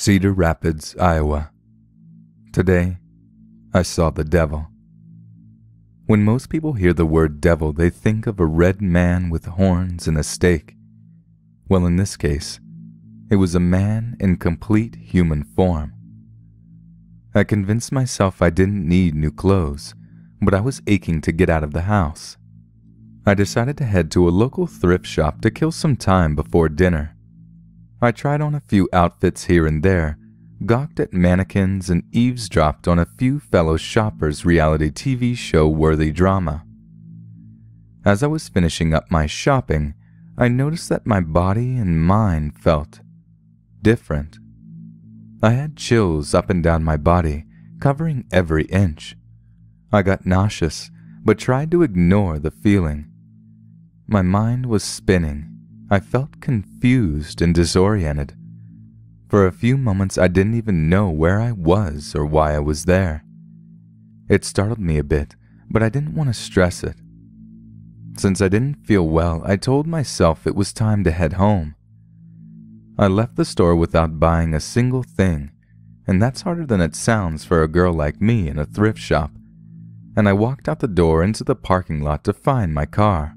Cedar Rapids, Iowa. Today, I saw the devil. When most people hear the word devil, they think of a red man with horns and a stake. Well, in this case, it was a man in complete human form. I convinced myself I didn't need new clothes, but I was aching to get out of the house. I decided to head to a local thrift shop to kill some time before dinner. I tried on a few outfits here and there, gawked at mannequins, and eavesdropped on a few fellow shoppers' reality TV show-worthy drama. As I was finishing up my shopping, I noticed that my body and mind felt different. I had chills up and down my body, covering every inch. I got nauseous, but tried to ignore the feeling. My mind was spinning. I felt confused and disoriented. For a few moments, I didn't even know where I was or why I was there. It startled me a bit, but I didn't want to stress it. Since I didn't feel well, I told myself it was time to head home. I left the store without buying a single thing, and that's harder than it sounds for a girl like me in a thrift shop, and I walked out the door into the parking lot to find my car.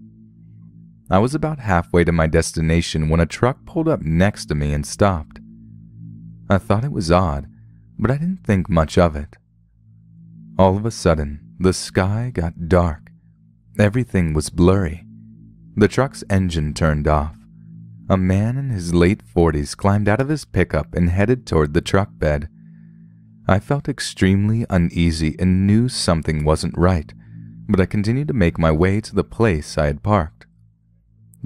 I was about halfway to my destination when a truck pulled up next to me and stopped. I thought it was odd, but I didn't think much of it. All of a sudden, the sky got dark. Everything was blurry. The truck's engine turned off. A man in his late 40s climbed out of his pickup and headed toward the truck bed. I felt extremely uneasy and knew something wasn't right, but I continued to make my way to the place I had parked.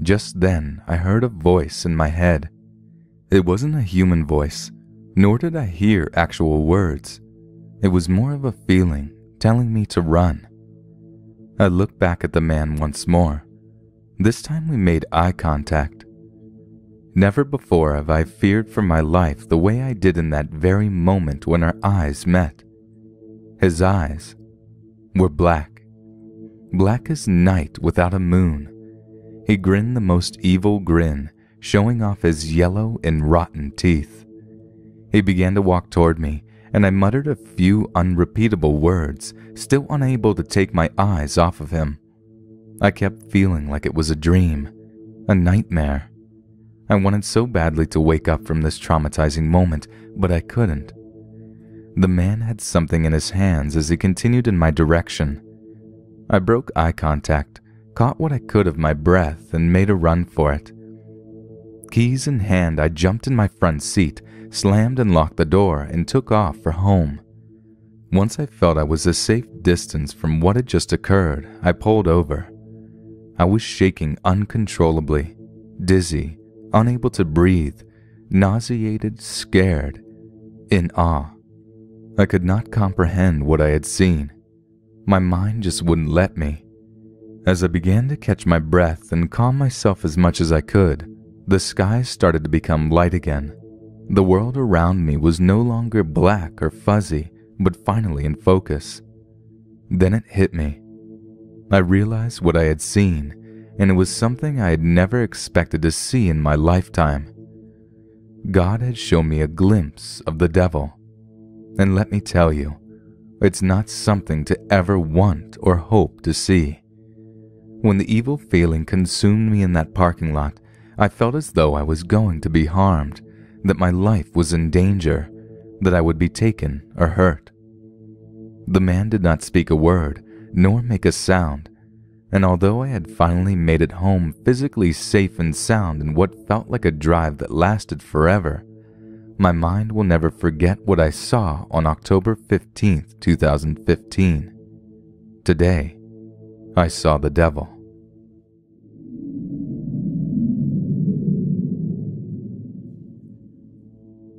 Just then, I heard a voice in my head. It wasn't a human voice, nor did I hear actual words. It was more of a feeling telling me to run. I looked back at the man once more. This time we made eye contact. Never before have I feared for my life the way I did in that very moment when our eyes met. His eyes were black. Black as night without a moon. He grinned the most evil grin, showing off his yellow and rotten teeth. He began to walk toward me, and I muttered a few unrepeatable words, still unable to take my eyes off of him. I kept feeling like it was a dream, a nightmare. I wanted so badly to wake up from this traumatizing moment, but I couldn't. The man had something in his hands as he continued in my direction. I broke eye contact, caught what I could of my breath, and made a run for it. Keys in hand, I jumped in my front seat, slammed and locked the door, and took off for home. Once I felt I was a safe distance from what had just occurred, I pulled over. I was shaking uncontrollably, dizzy, unable to breathe, nauseated, scared, in awe. I could not comprehend what I had seen. My mind just wouldn't let me. As I began to catch my breath and calm myself as much as I could, the sky started to become light again. The world around me was no longer black or fuzzy, but finally in focus. Then it hit me. I realized what I had seen, and it was something I had never expected to see in my lifetime. God had shown me a glimpse of the devil. And let me tell you, it's not something to ever want or hope to see. When the evil feeling consumed me in that parking lot, I felt as though I was going to be harmed, that my life was in danger, that I would be taken or hurt. The man did not speak a word, nor make a sound, and although I had finally made it home physically safe and sound in what felt like a drive that lasted forever, my mind will never forget what I saw on October 15th, 2015. Today, I saw the devil.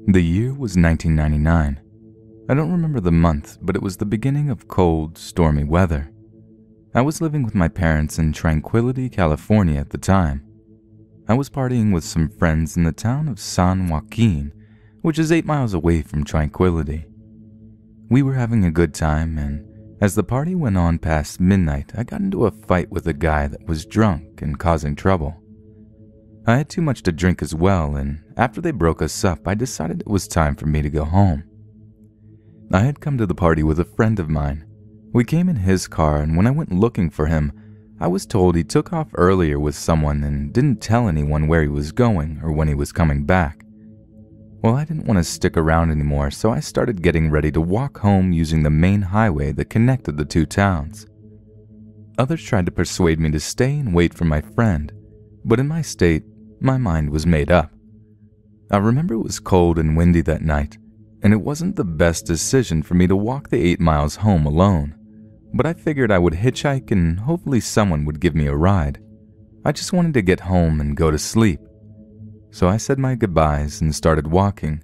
The year was 1999. I don't remember the month, but it was the beginning of cold, stormy weather. I was living with my parents in Tranquility, California at the time. I was partying with some friends in the town of San Joaquin, which is 8 miles away from Tranquility. We were having a good time, and as the party went on past midnight, I got into a fight with a guy that was drunk and causing trouble. I had too much to drink as well, and after they broke us up, I decided it was time for me to go home. I had come to the party with a friend of mine. We came in his car, and when I went looking for him, I was told he took off earlier with someone and didn't tell anyone where he was going or when he was coming back. Well, I didn't want to stick around anymore, so I started getting ready to walk home using the main highway that connected the two towns. Others tried to persuade me to stay and wait for my friend, but in my state, my mind was made up. I remember it was cold and windy that night, and it wasn't the best decision for me to walk the 8 miles home alone, but I figured I would hitchhike and hopefully someone would give me a ride. I just wanted to get home and go to sleep. So I said my goodbyes and started walking.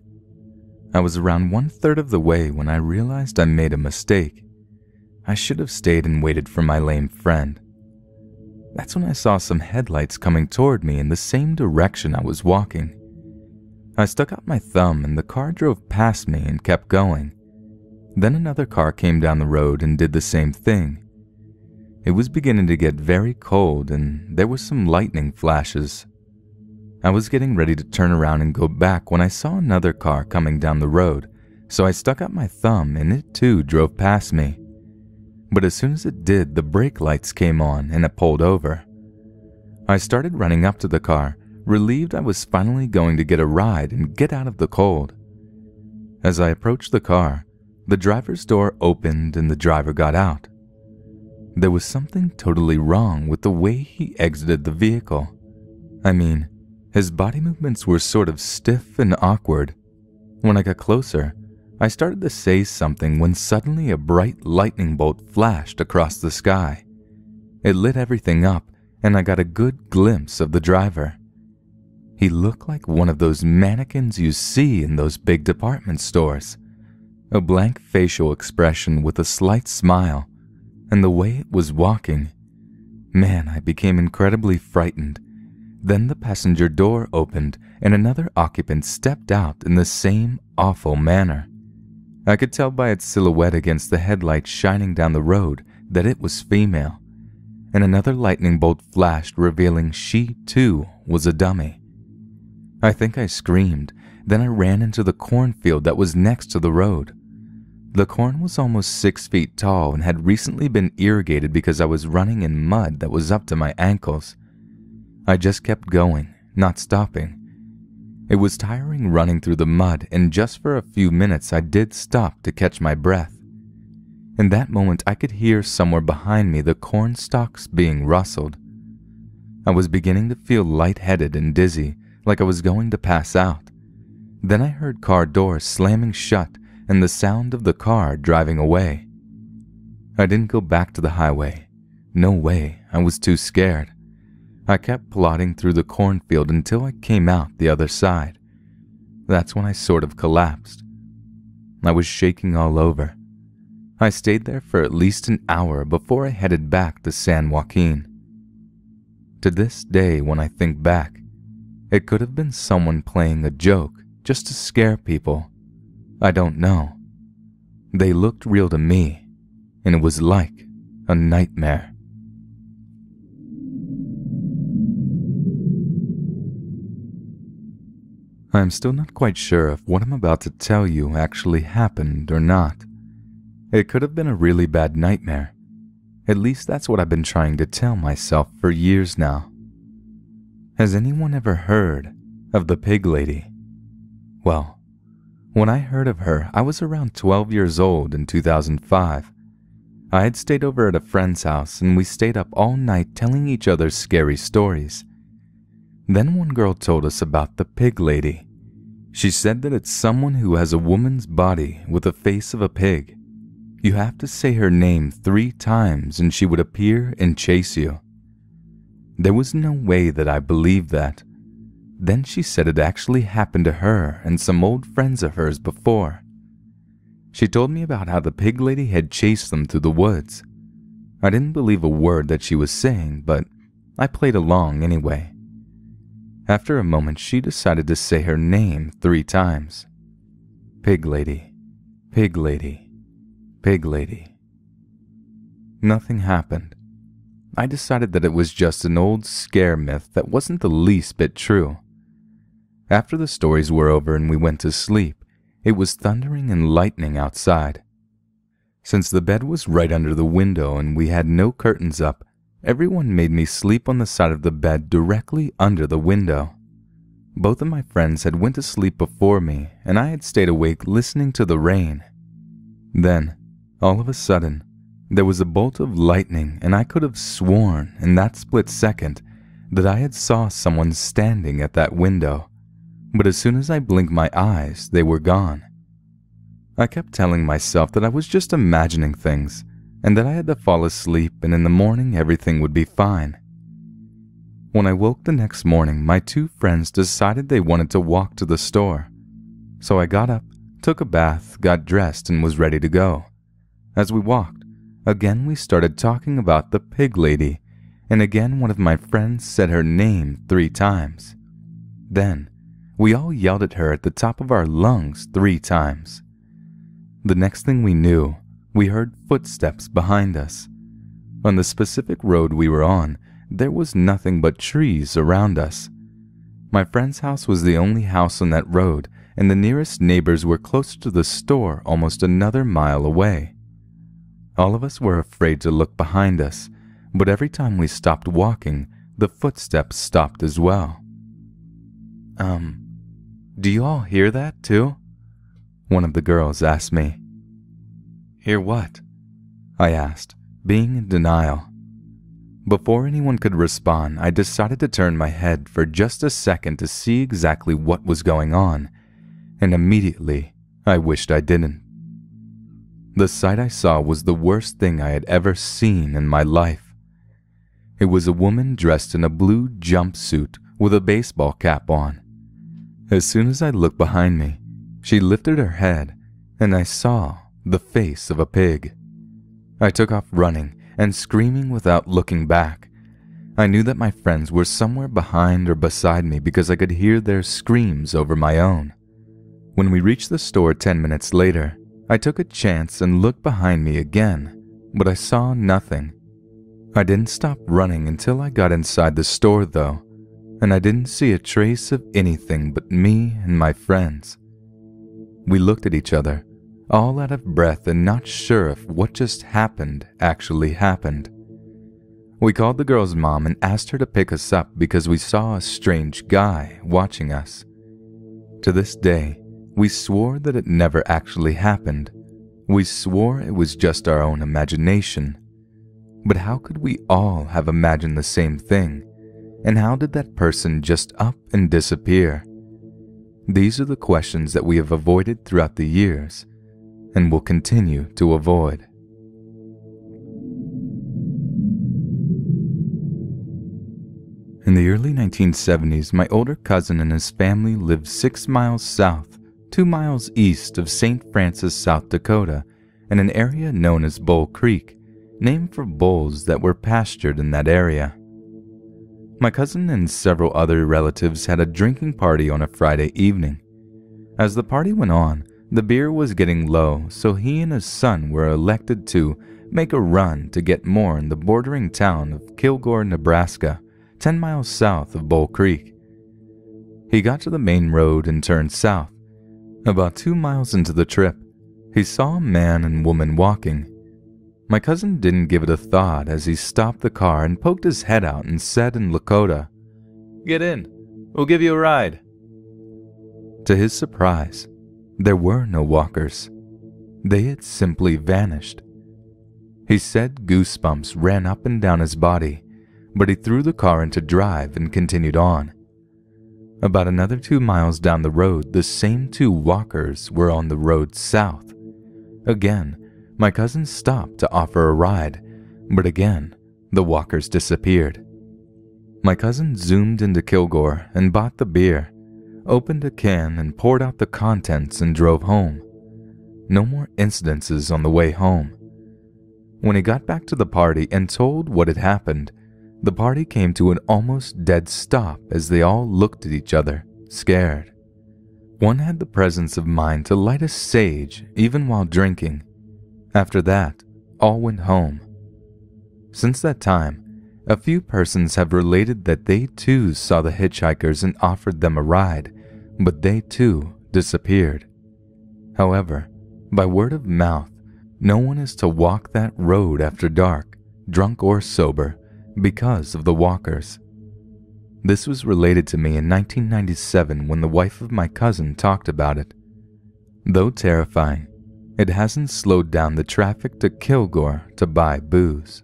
I was around 1/3 of the way when I realized I made a mistake. I should have stayed and waited for my lame friend. That's when I saw some headlights coming toward me in the same direction I was walking. I stuck out my thumb and the car drove past me and kept going. Then another car came down the road and did the same thing. It was beginning to get very cold and there were some lightning flashes. I was getting ready to turn around and go back when I saw another car coming down the road, so I stuck out my thumb and it too drove past me. But as soon as it did, the brake lights came on and it pulled over. I started running up to the car, relieved I was finally going to get a ride and get out of the cold. As I approached the car, the driver's door opened and the driver got out. There was something totally wrong with the way he exited the vehicle. I mean, his body movements were sort of stiff and awkward. When I got closer, I started to say something when suddenly a bright lightning bolt flashed across the sky. It lit everything up, and I got a good glimpse of the driver. He looked like one of those mannequins you see in those big department stores. A blank facial expression with a slight smile, and the way it was walking. Man, I became incredibly frightened. Then the passenger door opened and another occupant stepped out in the same awful manner. I could tell by its silhouette against the headlights shining down the road that it was female, and another lightning bolt flashed, revealing she, too, was a dummy. I think I screamed, then I ran into the cornfield that was next to the road. The corn was almost 6 feet tall and had recently been irrigated because I was running in mud that was up to my ankles. I just kept going, not stopping. It was tiring running through the mud, and just for a few minutes I did stop to catch my breath. In that moment I could hear somewhere behind me the corn stalks being rustled. I was beginning to feel lightheaded and dizzy, like I was going to pass out. Then I heard car doors slamming shut and the sound of the car driving away. I didn't go back to the highway. No way, I was too scared. I kept plodding through the cornfield until I came out the other side. That's when I sort of collapsed. I was shaking all over. I stayed there for at least an hour before I headed back to San Joaquin. To this day, when I think back, it could have been someone playing a joke just to scare people. I don't know. They looked real to me, and it was like a nightmare. I'm still not quite sure if what I'm about to tell you actually happened or not. It could have been a really bad nightmare. At least that's what I've been trying to tell myself for years now. Has anyone ever heard of the pig lady? Well, when I heard of her, I was around 12 years old in 2005. I had stayed over at a friend's house and we stayed up all night telling each other scary stories. Then one girl told us about the pig lady. She said that it's someone who has a woman's body with the face of a pig. You have to say her name 3 times and she would appear and chase you. There was no way that I believed that. Then she said it actually happened to her and some old friends of hers before. She told me about how the pig lady had chased them through the woods. I didn't believe a word that she was saying, but I played along anyway. After a moment, she decided to say her name 3 times. Pig lady, pig lady, pig lady. Nothing happened. I decided that it was just an old scare myth that wasn't the least bit true. After the stories were over and we went to sleep, it was thundering and lightning outside. Since the bed was right under the window and we had no curtains up, everyone made me sleep on the side of the bed directly under the window. Both of my friends had went to sleep before me, and I had stayed awake listening to the rain. Then, all of a sudden, there was a bolt of lightning, and I could have sworn in that split second that I had saw someone standing at that window, but as soon as I blinked my eyes, they were gone. I kept telling myself that I was just imagining things, and that I had to fall asleep and in the morning everything would be fine. When I woke the next morning, my two friends decided they wanted to walk to the store. So I got up, took a bath, got dressed, and was ready to go. As we walked, again we started talking about the pig lady, and again one of my friends said her name 3 times. Then, we all yelled at her at the top of our lungs 3 times. The next thing we knew, we heard footsteps behind us. On the specific road we were on, there was nothing but trees around us. My friend's house was the only house on that road, and the nearest neighbors were closer to the store, almost another mile away. All of us were afraid to look behind us, but every time we stopped walking, the footsteps stopped as well. Do you all hear that too? One of the girls asked me. Hear what? I asked, being in denial. Before anyone could respond, I decided to turn my head for just a second to see exactly what was going on, and immediately I wished I didn't. The sight I saw was the worst thing I had ever seen in my life. It was a woman dressed in a blue jumpsuit with a baseball cap on. As soon as I looked behind me, she lifted her head, and I saw the face of a pig. I took off running and screaming without looking back. I knew that my friends were somewhere behind or beside me because I could hear their screams over my own. When we reached the store 10 minutes later, I took a chance and looked behind me again, but I saw nothing. I didn't stop running until I got inside the store though, and I didn't see a trace of anything but me and my friends. We looked at each other, all out of breath and not sure if what just happened actually happened. We called the girl's mom and asked her to pick us up because we saw a strange guy watching us. To this day, we swore that it never actually happened. We swore it was just our own imagination. But how could we all have imagined the same thing? And how did that person just up and disappear? These are the questions that we have avoided throughout the years and will continue to avoid. In the early 1970s, my older cousin and his family lived 6 miles south, 2 miles east of St. Francis, South Dakota, in an area known as Bull Creek, named for bulls that were pastured in that area. My cousin and several other relatives had a drinking party on a Friday evening. As the party went on, the beer was getting low, so he and his son were elected to make a run to get more in the bordering town of Kilgore, Nebraska, 10 miles south of Bull Creek. He got to the main road and turned south. About 2 miles into the trip, he saw a man and woman walking. My cousin didn't give it a thought as he stopped the car and poked his head out and said in Lakota, "Get in, we'll give you a ride." To his surprise, there were no walkers. They had simply vanished. He said goosebumps ran up and down his body, but he threw the car into drive and continued on. About another 2 miles down the road, the same 2 walkers were on the road south. Again, my cousin stopped to offer a ride, but again, the walkers disappeared. My cousin zoomed into Kilgore and bought the beer, opened a can and poured out the contents and drove home. No more incidences on the way home. When he got back to the party and told what had happened, the party came to an almost dead stop as they all looked at each other, scared. One had the presence of mind to light a sage even while drinking. After that, all went home. Since that time, A few persons have related that they too saw the hitchhikers and offered them a ride, but they too disappeared. However, by word of mouth, no one is to walk that road after dark, drunk or sober, because of the walkers. This was related to me in 1997 when the wife of my cousin talked about it. Though terrifying, it hasn't slowed down the traffic to Kilgore to buy booze.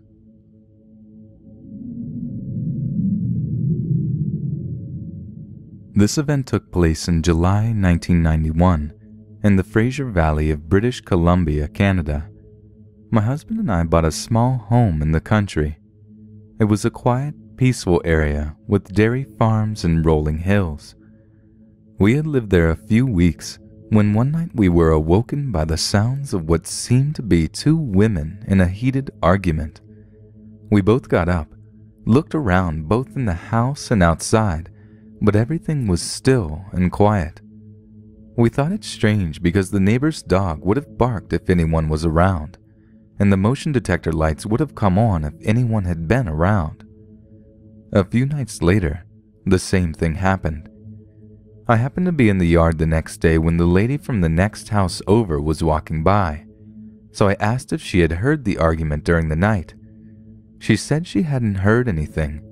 This event took place in July 1991 in the Fraser Valley of British Columbia, Canada. My husband and I bought a small home in the country. It was a quiet, peaceful area with dairy farms and rolling hills. We had lived there a few weeks when one night we were awoken by the sounds of what seemed to be two women in a heated argument. We both got up, looked around both in the house and outside, but everything was still and quiet. We thought it strange because the neighbor's dog would have barked if anyone was around, and the motion detector lights would have come on if anyone had been around. A few nights later, the same thing happened. I happened to be in the yard the next day when the lady from the next house over was walking by, so I asked if she had heard the argument during the night. She said she hadn't heard anything.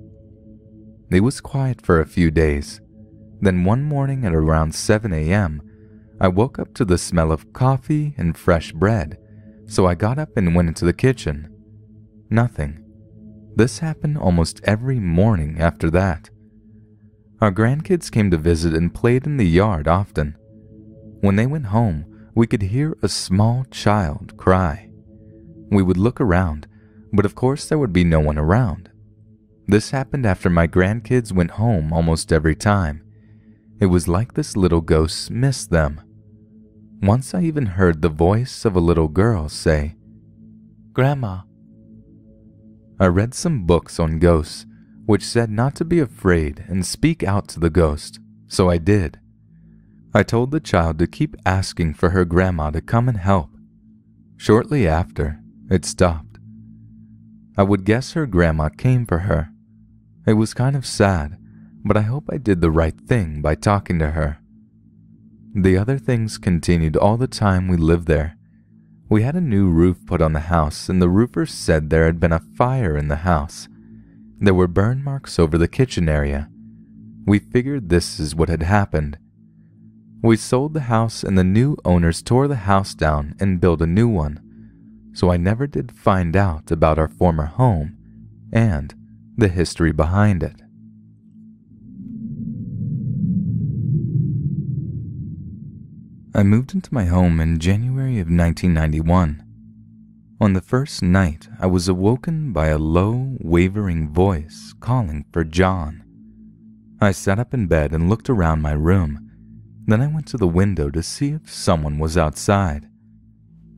It was quiet for a few days. Then one morning at around 7 a.m., I woke up to the smell of coffee and fresh bread, so I got up and went into the kitchen. Nothing. This happened almost every morning after that. Our grandkids came to visit and played in the yard often. When they went home, we could hear a small child cry. We would look around, but of course there would be no one around. This happened after my grandkids went home almost every time. It was like this little ghost missed them. Once I even heard the voice of a little girl say, "Grandma." I read some books on ghosts, which said not to be afraid and speak out to the ghost, so I did. I told the child to keep asking for her grandma to come and help. Shortly after, it stopped. I would guess her grandma came for her. It was kind of sad, but I hope I did the right thing by talking to her. The other things continued all the time we lived there. We had a new roof put on the house, and the roofer said there had been a fire in the house. There were burn marks over the kitchen area. We figured this is what had happened. We sold the house, and the new owners tore the house down and built a new one, so I never did find out about our former home and the history behind it. I moved into my home in January of 1991. On the first night, I was awoken by a low, wavering voice calling for John. I sat up in bed and looked around my room. Then I went to the window to see if someone was outside.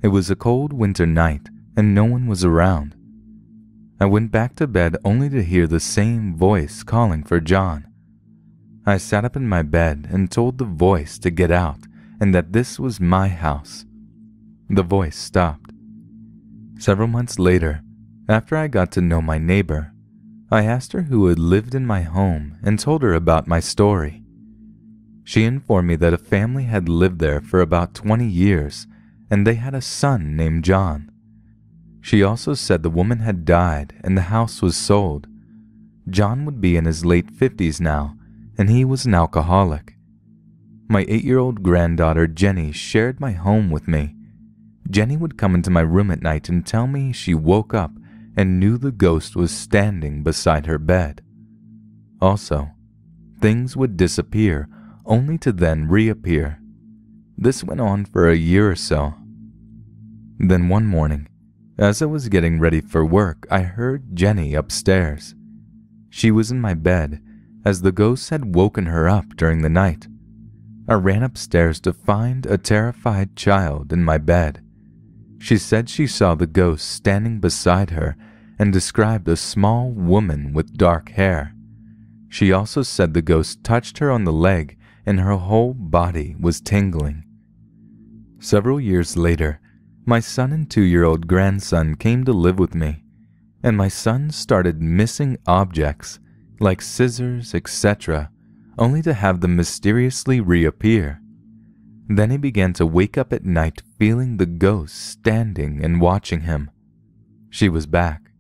It was a cold winter night and no one was around. I went back to bed only to hear the same voice calling for John. I sat up in my bed and told the voice to get out and that this was my house. The voice stopped. Several months later, after I got to know my neighbor, I asked her who had lived in my home and told her about my story. She informed me that a family had lived there for about 20 years and they had a son named John. She also said the woman had died and the house was sold. John would be in his late 50s now, and he was an alcoholic. My 8-year-old granddaughter Jenny shared my home with me. Jenny would come into my room at night and tell me she woke up and knew the ghost was standing beside her bed. Also, things would disappear only to then reappear. This went on for a year or so. Then one morning, as I was getting ready for work, I heard Jenny upstairs. She was in my bed, as the ghost had woken her up during the night. I ran upstairs to find a terrified child in my bed. She said she saw the ghost standing beside her and described a small woman with dark hair. She also said the ghost touched her on the leg and her whole body was tingling. Several years later, my son and 2-year-old grandson came to live with me. and my son started missing objects like scissors, etc., only to have them mysteriously reappear. Then he began to wake up at night feeling the ghost standing and watching him. She was back.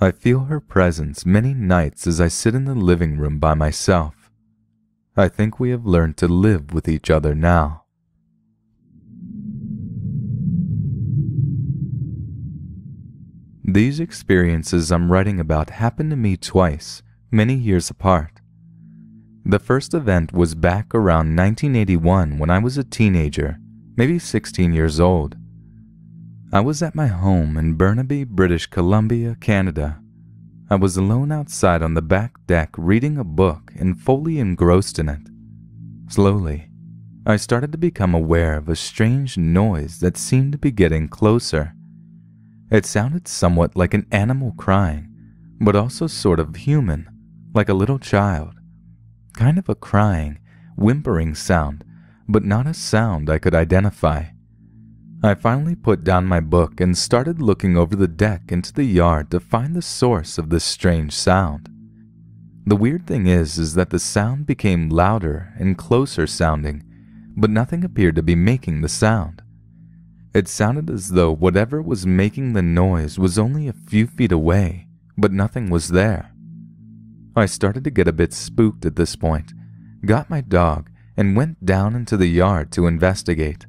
I feel her presence many nights as I sit in the living room by myself. I think we have learned to live with each other now. These experiences I'm writing about happened to me twice, many years apart. The first event was back around 1981 when I was a teenager, maybe 16 years old. I was at my home in Burnaby, British Columbia, Canada. I was alone outside on the back deck reading a book and fully engrossed in it. Slowly, I started to become aware of a strange noise that seemed to be getting closer. It sounded somewhat like an animal crying, but also sort of human, like a little child. Kind of a crying, whimpering sound, but not a sound I could identify. I finally put down my book and started looking over the deck into the yard to find the source of this strange sound. The weird thing is that the sound became louder and closer sounding, but nothing appeared to be making the sound. It sounded as though whatever was making the noise was only a few feet away, but nothing was there. I started to get a bit spooked at this point, got my dog, and went down into the yard to investigate.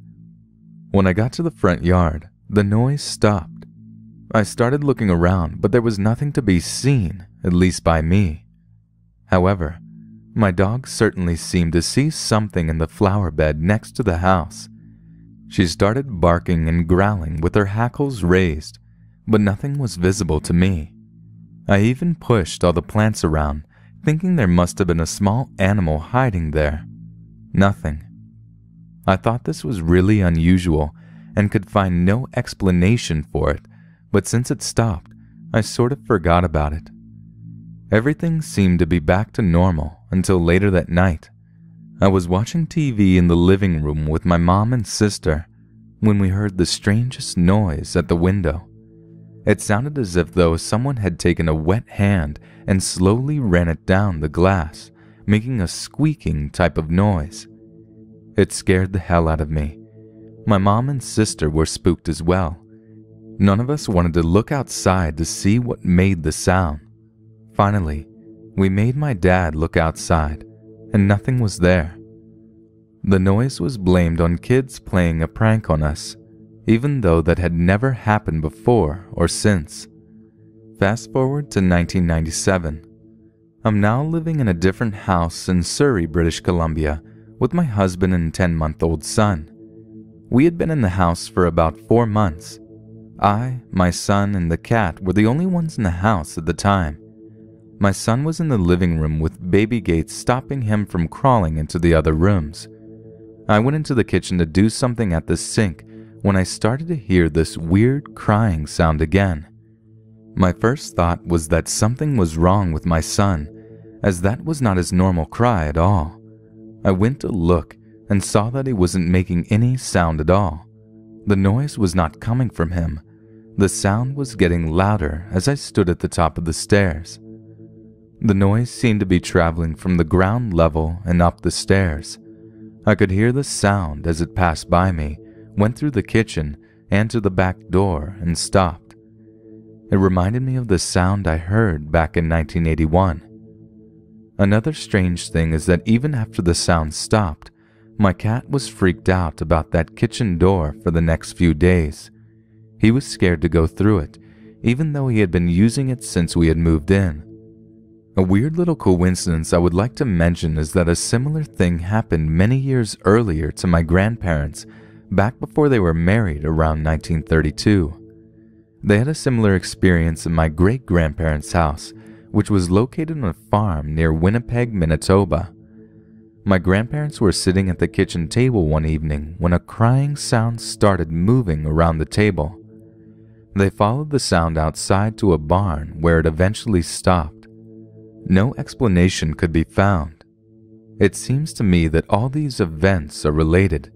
When I got to the front yard, the noise stopped. I started looking around, but there was nothing to be seen, at least by me. However, my dog certainly seemed to see something in the flower bed next to the house. She started barking and growling with her hackles raised, but nothing was visible to me. I even pushed all the plants around, thinking there must have been a small animal hiding there. Nothing. I thought this was really unusual and could find no explanation for it, but since it stopped, I sort of forgot about it. Everything seemed to be back to normal until later that night. I was watching TV in the living room with my mom and sister when we heard the strangest noise at the window. It sounded as if though someone had taken a wet hand and slowly ran it down the glass, making a squeaking type of noise. It scared the hell out of me. My mom and sister were spooked as well. None of us wanted to look outside to see what made the sound. Finally, we made my dad look outside, and nothing was there. The noise was blamed on kids playing a prank on us, even though that had never happened before or since. Fast forward to 1997. I'm now living in a different house in Surrey, British Columbia, with my husband and 10-month-old son. We had been in the house for about 4 months. I, my son, and the cat were the only ones in the house at the time. My son was in the living room with baby gates stopping him from crawling into the other rooms. I went into the kitchen to do something at the sink when I started to hear this weird crying sound again. My first thought was that something was wrong with my son, as that was not his normal cry at all. I went to look and saw that he wasn't making any sound at all. The noise was not coming from him. The sound was getting louder as I stood at the top of the stairs. The noise seemed to be traveling from the ground level and up the stairs. I could hear the sound as it passed by me, went through the kitchen and to the back door and stopped. It reminded me of the sound I heard back in 1981. Another strange thing is that even after the sound stopped, my cat was freaked out about that kitchen door for the next few days. He was scared to go through it, even though he had been using it since we had moved in. A weird little coincidence I would like to mention is that a similar thing happened many years earlier to my grandparents, back before they were married around 1932. They had a similar experience in my great-grandparents' house, which was located on a farm near Winnipeg, Manitoba. My grandparents were sitting at the kitchen table one evening when a crying sound started moving around the table. They followed the sound outside to a barn where it eventually stopped. No explanation could be found. It seems to me that all these events are related.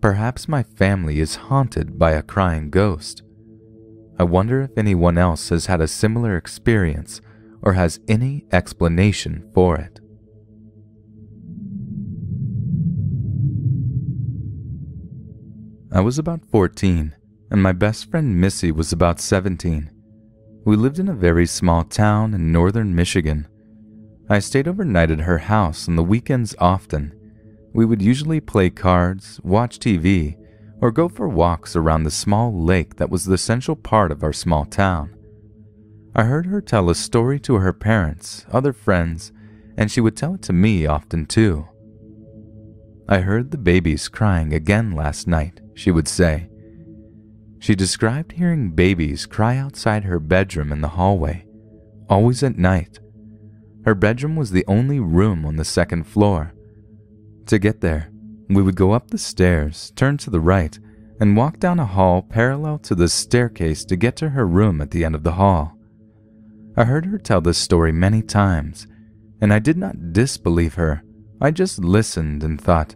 Perhaps my family is haunted by a crying ghost. I wonder if anyone else has had a similar experience or has any explanation for it. I was about 14, and my best friend Missy was about 17. We lived in a very small town in northern Michigan. I stayed overnight at her house on the weekends often. We would usually play cards, watch TV, or go for walks around the small lake that was the central part of our small town. I heard her tell a story to her parents, other friends, and she would tell it to me often too. "I heard the babies crying again last night," she would say. She described hearing babies cry outside her bedroom in the hallway, always at night. Her bedroom was the only room on the second floor. To get there, we would go up the stairs, turn to the right, and walk down a hall parallel to the staircase to get to her room at the end of the hall. I heard her tell this story many times, and I did not disbelieve her. I just listened and thought,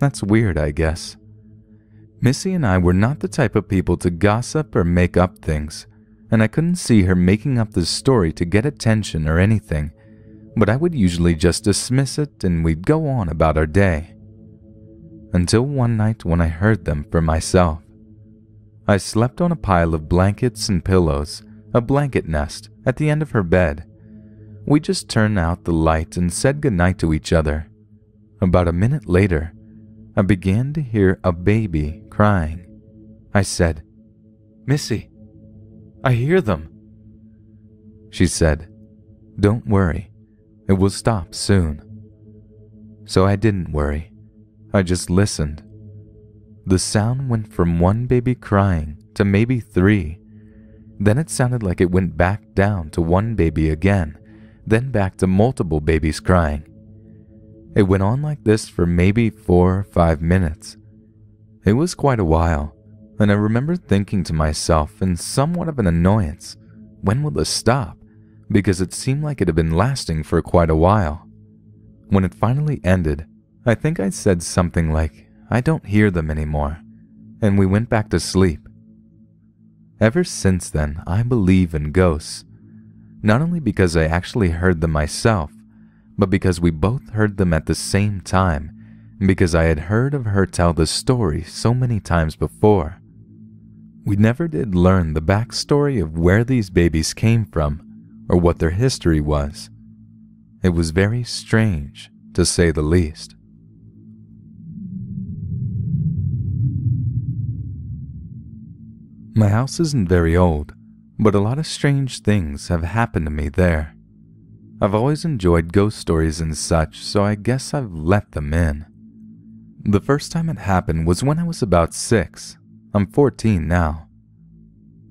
that's weird, I guess. Missy and I were not the type of people to gossip or make up things, and I couldn't see her making up this story to get attention or anything, but I would usually just dismiss it and we'd go on about our day. Until one night when I heard them for myself. I slept on a pile of blankets and pillows, a blanket nest, at the end of her bed. We just turned out the light and said goodnight to each other. About a minute later, I began to hear a baby crying. I said, "Missy, I hear them." She said, "Don't worry, it will stop soon." So I didn't worry, I just listened. The sound went from one baby crying to maybe three. Then it sounded like it went back down to one baby again, then back to multiple babies crying. It went on like this for maybe 4 or 5 minutes. It was quite a while, and I remember thinking to myself in somewhat of an annoyance, when will this stop? Because it seemed like it had been lasting for quite a while. When it finally ended, I think I said something like, "I don't hear them anymore," and we went back to sleep. Ever since then, I believe in ghosts. Not only because I actually heard them myself, but because we both heard them at the same time, and because I had heard of her tell this story so many times before. We never did learn the backstory of where these babies came from or what their history was. It was very strange, to say the least. My house isn't very old, but a lot of strange things have happened to me there. I've always enjoyed ghost stories and such, so I guess I've let them in. The first time it happened was when I was about 6. I'm 14 now.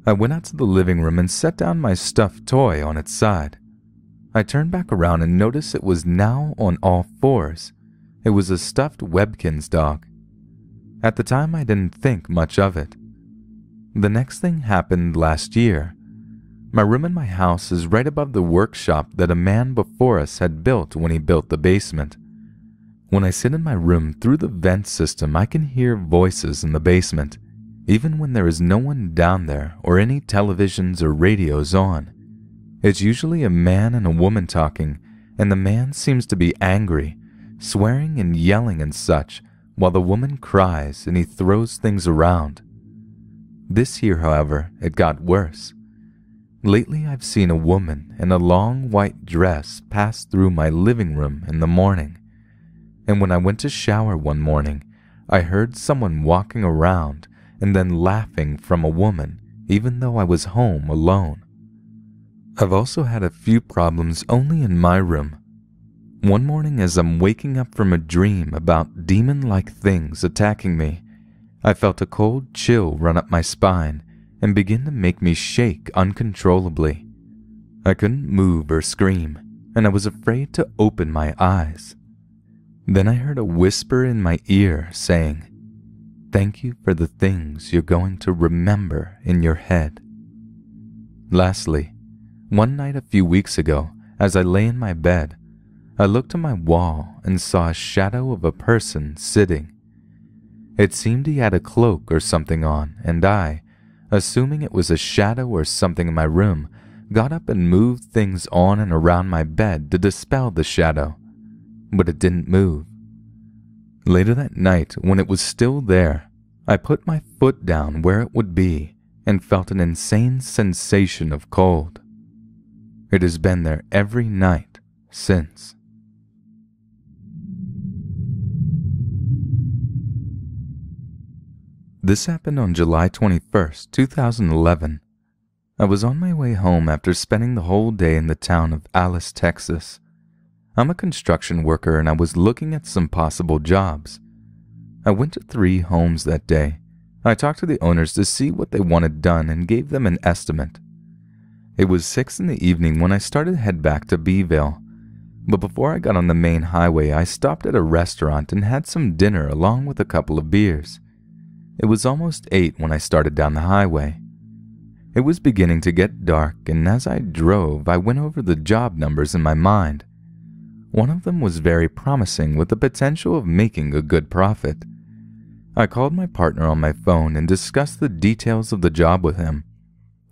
I went out to the living room and set down my stuffed toy on its side. I turned back around and noticed it was now on all fours. It was a stuffed Webkinz dog. At the time, I didn't think much of it. The next thing happened last year. My room in my house is right above the workshop that a man before us had built when he built the basement. When I sit in my room through the vent system, I can hear voices in the basement, even when there is no one down there or any televisions or radios on. It's usually a man and a woman talking, and the man seems to be angry, swearing and yelling and such, while the woman cries and he throws things around. This year, however, it got worse. Lately, I've seen a woman in a long white dress pass through my living room in the morning, and when I went to shower one morning, I heard someone walking around and then laughing from a woman, even though I was home alone. I've also had a few problems only in my room. One morning, as I'm waking up from a dream about demon-like things attacking me, I felt a cold chill run up my spine and begin to make me shake uncontrollably. I couldn't move or scream, and I was afraid to open my eyes. Then I heard a whisper in my ear saying, "Thank you for the things you're going to remember in your head." Lastly, one night a few weeks ago, as I lay in my bed, I looked to my wall and saw a shadow of a person sitting. It seemed he had a cloak or something on, and I, assuming it was a shadow or something in my room, got up and moved things on and around my bed to dispel the shadow, but it didn't move. Later that night, when it was still there, I put my foot down where it would be and felt an insane sensation of cold. It has been there every night since. This happened on July 21st, 2011. I was on my way home after spending the whole day in the town of Alice, Texas. I'm a construction worker and I was looking at some possible jobs. I went to 3 homes that day. I talked to the owners to see what they wanted done and gave them an estimate. It was 6 in the evening when I started to head back to Beeville, but before I got on the main highway I stopped at a restaurant and had some dinner along with a couple of beers. It was almost 8 when I started down the highway. It was beginning to get dark, and as I drove I went over the job numbers in my mind. One of them was very promising with the potential of making a good profit. I called my partner on my phone and discussed the details of the job with him.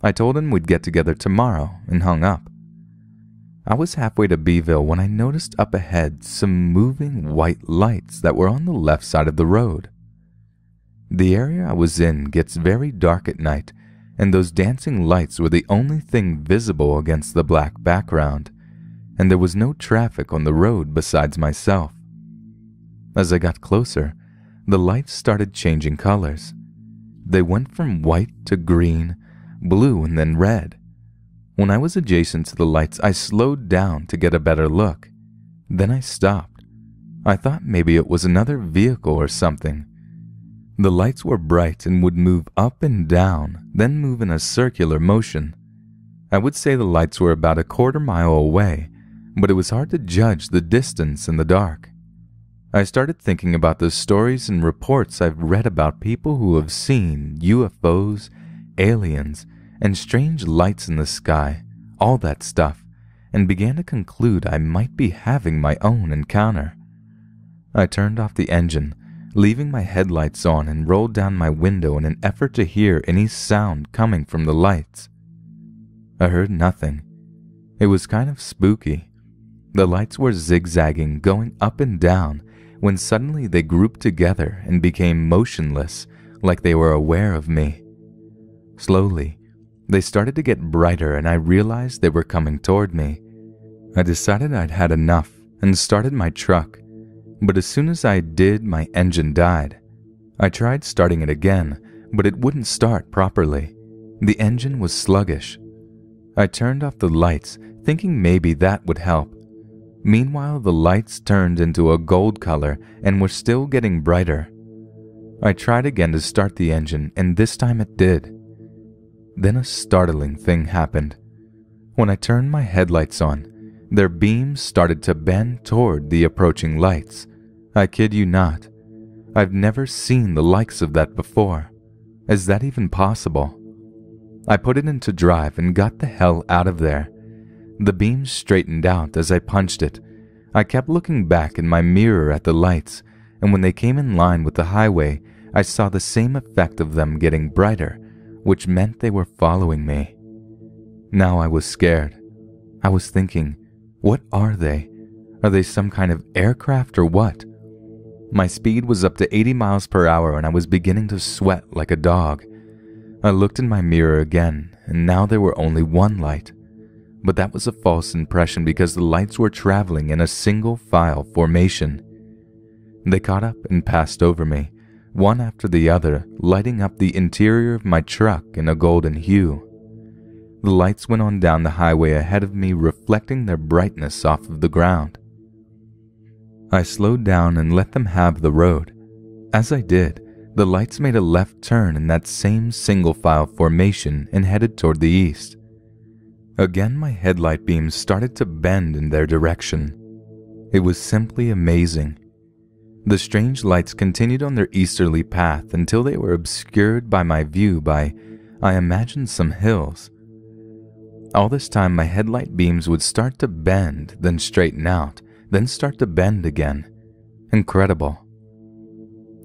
I told him we'd get together tomorrow and hung up. I was halfway to Beeville when I noticed up ahead some moving white lights that were on the left side of the road. The area I was in gets very dark at night, and those dancing lights were the only thing visible against the black background, and there was no traffic on the road besides myself. As I got closer, the lights started changing colors. They went from white to green, blue, and then red. When I was adjacent to the lights, I slowed down to get a better look. Then I stopped. I thought maybe it was another vehicle or something. The lights were bright and would move up and down, then move in a circular motion. I would say the lights were about a quarter-mile away, but it was hard to judge the distance in the dark. I started thinking about the stories and reports I've read about people who have seen UFOs, aliens, and strange lights in the sky, all that stuff, and began to conclude I might be having my own encounter. I turned off the engine, leaving my headlights on, and rolled down my window in an effort to hear any sound coming from the lights. I heard nothing. It was kind of spooky. The lights were zigzagging, going up and down, when suddenly they grouped together and became motionless, like they were aware of me. Slowly, they started to get brighter and I realized they were coming toward me. I decided I'd had enough and started my truck, but as soon as I did, my engine died. I tried starting it again, but it wouldn't start properly. The engine was sluggish. I turned off the lights, thinking maybe that would help. Meanwhile, the lights turned into a gold color and were still getting brighter. I tried again to start the engine, and this time it did. Then a startling thing happened. When I turned my headlights on, their beams started to bend toward the approaching lights. I kid you not. I've never seen the likes of that before. Is that even possible? I put it into drive and got the hell out of there. The beams straightened out as I punched it. I kept looking back in my mirror at the lights, and when they came in line with the highway, I saw the same effect of them getting brighter, which meant they were following me. Now I was scared. I was thinking, what are they? Are they some kind of aircraft or what? My speed was up to 80 miles per hour and I was beginning to sweat like a dog. I looked in my mirror again, and now there were only one light. But that was a false impression because the lights were traveling in a single file formation. They caught up and passed over me, one after the other, lighting up the interior of my truck in a golden hue. The lights went on down the highway ahead of me, reflecting their brightness off of the ground. I slowed down and let them have the road. As I did, the lights made a left turn in that same single file formation and headed toward the east. Again, my headlight beams started to bend in their direction. It was simply amazing. The strange lights continued on their easterly path until they were obscured by my view by, I imagined, some hills. All this time, my headlight beams would start to bend, then straighten out, then start to bend again. Incredible.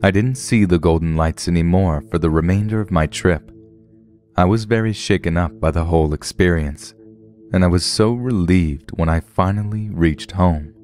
I didn't see the golden lights anymore for the remainder of my trip. I was very shaken up by the whole experience, and I was so relieved when I finally reached home.